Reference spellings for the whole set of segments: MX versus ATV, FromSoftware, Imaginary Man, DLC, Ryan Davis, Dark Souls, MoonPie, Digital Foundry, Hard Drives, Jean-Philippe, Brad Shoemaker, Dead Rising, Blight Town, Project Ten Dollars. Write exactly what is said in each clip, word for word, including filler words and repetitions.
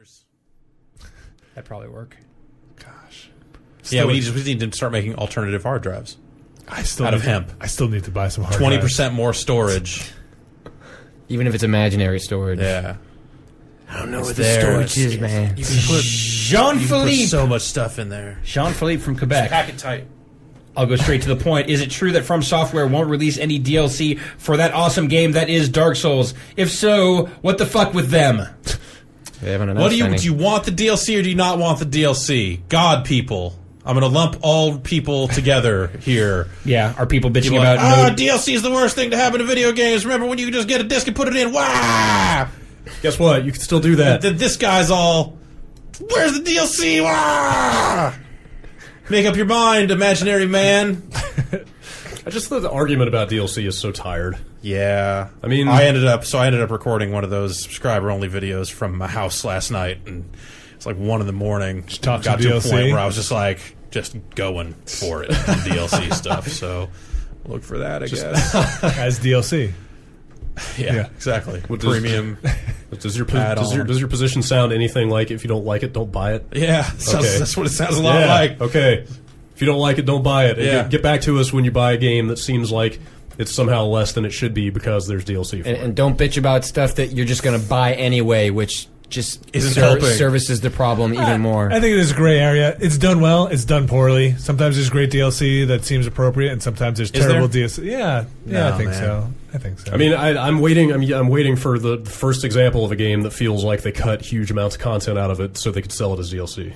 partners. That'd probably work. Gosh. Still yeah, we need, to, we need to start making alternative hard drives. I still out of hemp. To, I still need to buy some hard drives. twenty percent more storage. Even if it's imaginary storage. Yeah. I don't know it's what the storage is, it's, man. You can put, Jean-Philippe. You can put so much stuff in there. Jean-Philippe from Quebec. Pack it tight. I'll go straight to the point. Is it true that FromSoftware won't release any D L C for that awesome game that is Dark Souls? If so, what the fuck with them? They haven't announced what do you any. Do you want the D L C or do you not want the D L C? God, people. I'm going to lump all people together here. Yeah, are people bitching people about... Like, oh, no D L C is the worst thing to happen to video games. Remember when you could just get a disc and put it in? Wow! Guess what? You can still do that. The, the, this guy's all, where's the D L C? Wow! Make up your mind, imaginary man. I just thought the argument about D L C is so tired. Yeah. I mean... I ended up... So I ended up recording one of those subscriber-only videos from my house last night, and it's like one in the morning. Just got to, to a point where I was just like, just going for it. D L C stuff, so look for that, I just, guess. As D L C. Yeah, yeah, exactly. What Premium. Does, does, your, does, your, does your position sound anything like, if you don't like it, don't buy it? Yeah, okay. sounds, that's what it sounds a lot yeah. like. Okay. If you don't like it, don't buy it. Yeah. Get back to us when you buy a game that seems like it's somehow less than it should be because there's D L C for and, it. And don't bitch about stuff that you're just going to buy anyway, which just Isn't ser services the problem even uh, more. I think it is a gray area. It's done well. It's done poorly. Sometimes there's great D L C that seems appropriate, and sometimes there's is terrible there? D L C. Yeah, yeah, no, I think man. so. I think so. I mean, I, I'm waiting. I'm, I'm waiting for the first example of a game that feels like they cut huge amounts of content out of it so they could sell it as D L C,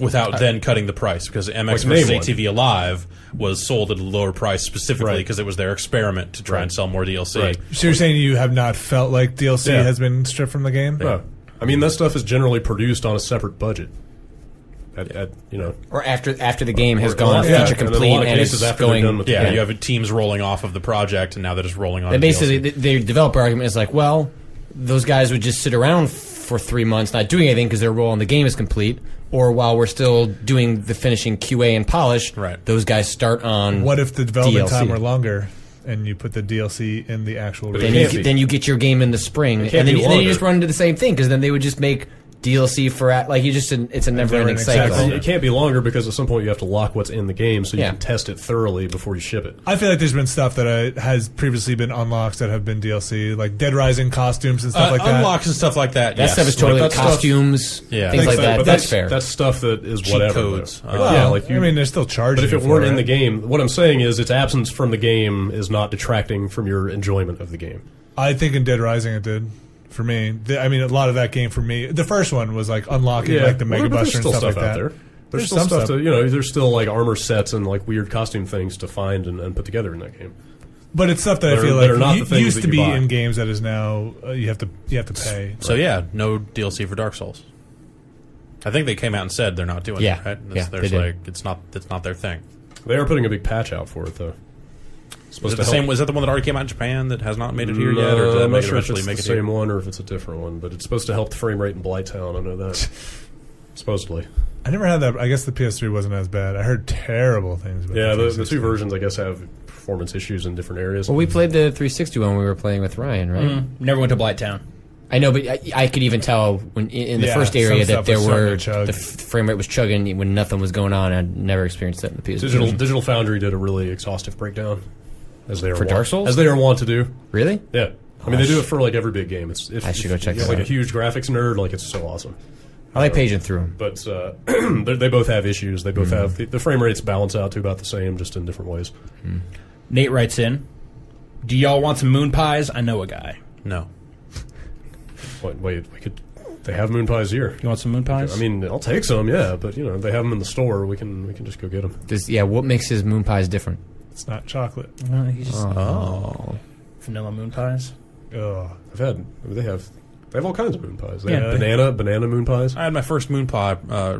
without I, then cutting the price. Because M X versus A T V Alive was sold at a lower price specifically because right. it was their experiment to try right. and sell more D L C. Right. So you're saying you have not felt like D L C yeah. has been stripped from the game? Yeah. No. I mean, that stuff is generally produced on a separate budget. At, at, you know, or after after the game has or, gone yeah, feature complete and, and it's after going, done with yeah, you have teams rolling off of the project and now they're just rolling on. And basically, the, the developer argument is like, well, those guys would just sit around for three months not doing anything because their role in the game is complete. Or while we're still doing the finishing Q A and polish, right. those guys start on. What if the development D L C time were longer? And you put the D L C in the actual release. Then you, get, then you get your game in the spring, and then, you, then you just run into the same thing because then they would just make D L C for at, like you just it's a never-ending cycle. Exactly. It can't be longer because at some point you have to lock what's in the game so you yeah. can test it thoroughly before you ship it. I feel like there's been stuff that I, has previously been unlocks that have been D L C, like Dead Rising costumes and stuff uh, like that. Unlocks and stuff like that. That yes. stuff is totally like costumes, stuff, yeah. things like so, that. That's, that's fair. That's stuff that is Cheat whatever. Codes. Like, well, yeah, like you, I mean, they're still charging. But if it weren't it. in the game, what I'm saying is its absence from the game is not detracting from your enjoyment of the game. I think in Dead Rising it did. For me, the, I mean, a lot of that game for me. The first one was like unlocking yeah. like the Mega well, Buster and stuff, stuff like out that. There. There's, there's still some stuff, stuff. To, you know, there's still like armor sets and like weird costume things to find and, and put together in that game. But it's stuff that, that I feel are, like you, used to be buy. in games that is now uh, you have to you have to pay. So right. yeah, no D L C for Dark Souls. I think they came out and said they're not doing yeah. it. Right? Yeah, there's they like did. it's not it's not their thing. They are putting a big patch out for it though. Is it the same? Was that the one that already came out in Japan that has not made it here no, yet? Or did that I'm not sure if it's the same one or if it's a different one, but it's supposed to help the frame rate in Blight Town. I know that. Supposedly. I never had that. I guess the P S three wasn't as bad. I heard terrible things about yeah, the, the two versions, I guess, have performance issues in different areas. Well, we played the three sixty one we were playing with Ryan, right? Mm, never went to Blight Town. I know, but I, I could even tell when in the yeah, first area that there were the frame rate was chugging when nothing was going on. I never experienced that in the P S three. Digital, Digital Foundry did a really exhaustive breakdown. As they are for Dark Souls? As they are wont to do. Really? Yeah. I mean, they do it for, like, every big game. It's, if, I should go check that out. Like a huge graphics nerd, like, it's so awesome. I like paging through them. But uh, they both have issues. They both mm. have... The, the frame rates balance out to about the same, just in different ways. Mm. Nate writes in, do y'all want some moon pies? I know a guy. No. Wait, wait, we could... They have moon pies here. You want some moon pies? I mean, I'll take some, yeah. But, you know, they have them in the store. We can, we can just go get them. Does, yeah, what makes his moon pies different? It's not chocolate. No, you just, oh. Vanilla moon pies? Ugh. I've had... I mean, they have... They have all kinds of moon pies. They yeah, have banana, banana moon pies. I had my first moon pie, uh,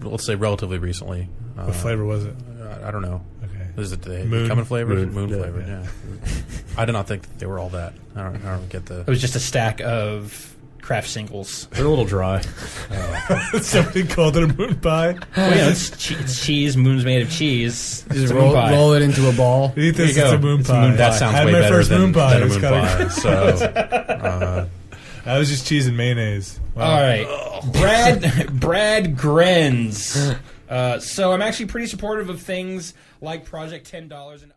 let's say, relatively recently. What uh, flavor was it? I, I don't know. Okay. Is it the moon? Common flavor? Moon, moon yeah, flavor, yeah. yeah. I did not think that they were all that. I don't, I don't get the... It was just a stack of Kraft singles. They're a little dry. uh, Somebody called it a moon pie. Well, yeah, it's, che it's cheese. Moon's made of cheese. Just roll, roll it into a ball. Eat this. It's a moon pie. That sounds way better than, than a moon pie. So, uh, I was just cheese and mayonnaise. Wow. All right. Brad Brad grins. Uh, so I'm actually pretty supportive of things like Project Ten Dollars and.